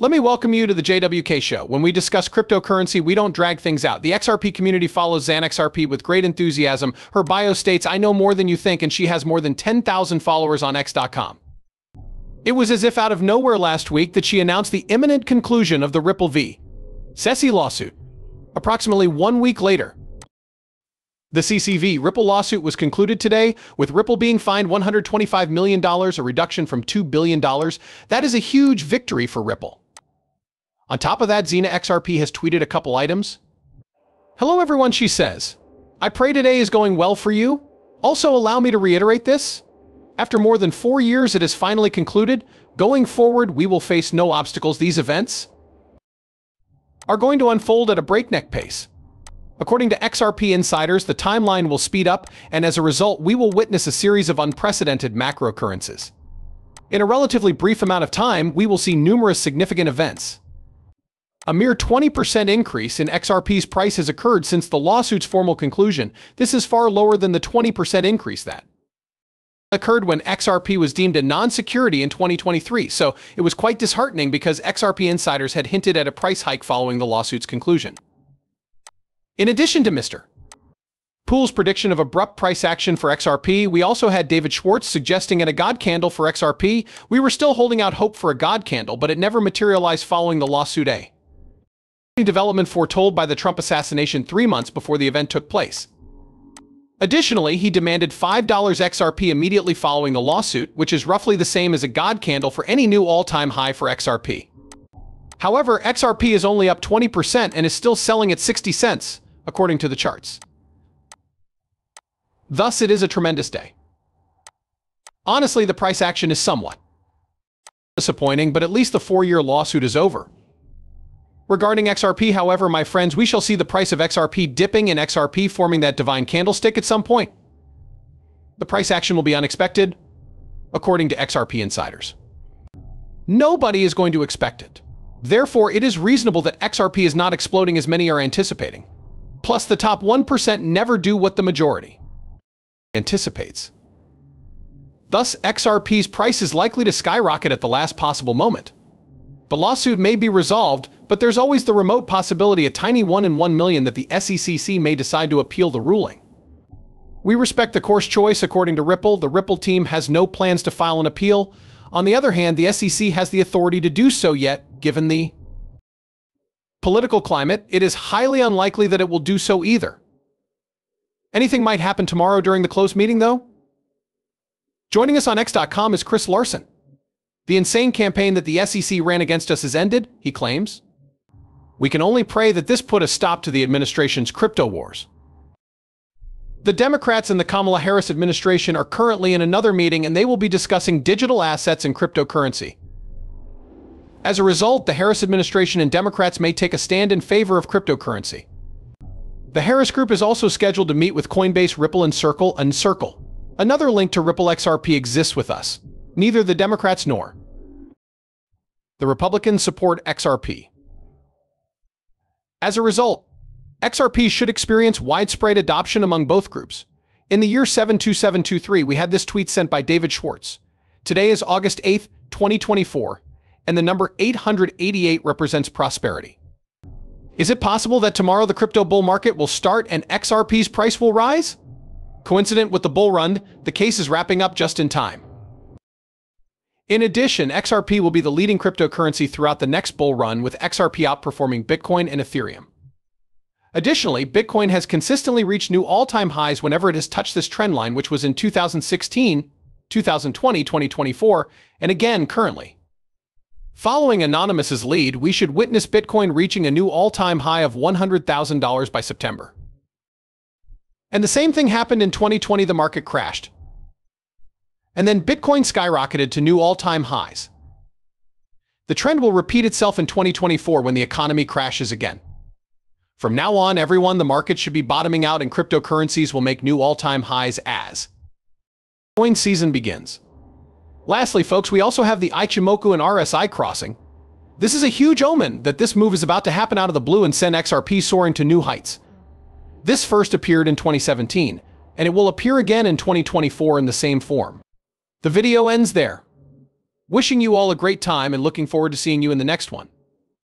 Let me welcome you to the JWK Show. When we discuss cryptocurrency, we don't drag things out. The XRP community follows XanXRP with great enthusiasm. Her bio states, "I know more than you think," and she has more than 10,000 followers on X.com. It was as if out of nowhere last week that she announced the imminent conclusion of the Ripple v. SEC lawsuit. Approximately 1 week later, the CCV Ripple lawsuit was concluded today, with Ripple being fined $125 million, a reduction from $2 billion. That is a huge victory for Ripple. On top of that, Xena XRP has tweeted a couple items. "Hello everyone," she says. "I pray today is going well for you. Also, allow me to reiterate this. After more than 4 years, it is finally concluded. Going forward, we will face no obstacles. These events are going to unfold at a breakneck pace. According to XRP insiders, the timeline will speed up, and as a result, we will witness a series of unprecedented macro occurrences. In a relatively brief amount of time, we will see numerous significant events. A mere 20% increase in XRP's price has occurred since the lawsuit's formal conclusion. This is far lower than the 20% increase that occurred when XRP was deemed a non-security in 2023, so it was quite disheartening because XRP insiders had hinted at a price hike following the lawsuit's conclusion. In addition to Mr. Pool's prediction of abrupt price action for XRP, we also had David Schwartz suggesting a god candle for XRP. We were still holding out hope for a god candle, but it never materialized following the lawsuit. A development foretold by the Trump assassination 3 months before the event took place. Additionally, he demanded $5 XRP immediately following the lawsuit, which is roughly the same as a god candle for any new all-time high for XRP. However, XRP is only up 20% and is still selling at 60 cents. According to the charts. Thus, it is a tremendous day. Honestly, the price action is somewhat disappointing, but at least the 4-year lawsuit is over. Regarding XRP, however, my friends, we shall see the price of XRP dipping and XRP forming that divine candlestick at some point. The price action will be unexpected, according to XRP insiders. Nobody is going to expect it. Therefore, it is reasonable that XRP is not exploding as many are anticipating. Plus, the top 1% never do what the majority anticipates. Thus, XRP's price is likely to skyrocket at the last possible moment. The lawsuit may be resolved, but there's always the remote possibility, a tiny 1 in 1 million, that the SEC may decide to appeal the ruling. We respect the course choice. According to Ripple, the Ripple team has no plans to file an appeal. On the other hand, the SEC has the authority to do so yet, given the political climate, it is highly unlikely that it will do so either. Anything might happen tomorrow during the close meeting, though. Joining us on X.com is Chris Larsen. "The insane campaign that the SEC ran against us is ended," he claims. "We can only pray that this put a stop to the administration's crypto wars." The Democrats and the Kamala Harris administration are currently in another meeting, and they will be discussing digital assets and cryptocurrency. As a result, the Harris administration and Democrats may take a stand in favor of cryptocurrency. The Harris group is also scheduled to meet with Coinbase, Ripple, and Circle. Another link to Ripple XRP exists with us. Neither the Democrats nor the Republicans support XRP. As a result, XRP should experience widespread adoption among both groups. In the year 72723, we had this tweet sent by David Schwartz. Today is August 8th, 2024. And the number 888 represents prosperity. Is it possible that tomorrow the crypto bull market will start and XRP's price will rise? Coincident with the bull run, the case is wrapping up just in time. In addition, XRP will be the leading cryptocurrency throughout the next bull run, with XRP outperforming Bitcoin and Ethereum. Additionally, Bitcoin has consistently reached new all-time highs whenever it has touched this trend line, which was in 2016, 2020, 2024, and again currently. Following Anonymous's lead, we should witness Bitcoin reaching a new all-time high of $100,000 by September. And the same thing happened in 2020, the market crashed. And then Bitcoin skyrocketed to new all-time highs. The trend will repeat itself in 2024 when the economy crashes again. From now on, everyone, the market should be bottoming out and cryptocurrencies will make new all-time highs as coin season begins. Lastly, folks, we also have the Ichimoku and RSI crossing. This is a huge omen that this move is about to happen out of the blue and send XRP soaring to new heights. This first appeared in 2017, and it will appear again in 2024 in the same form. The video ends there. Wishing you all a great time and looking forward to seeing you in the next one.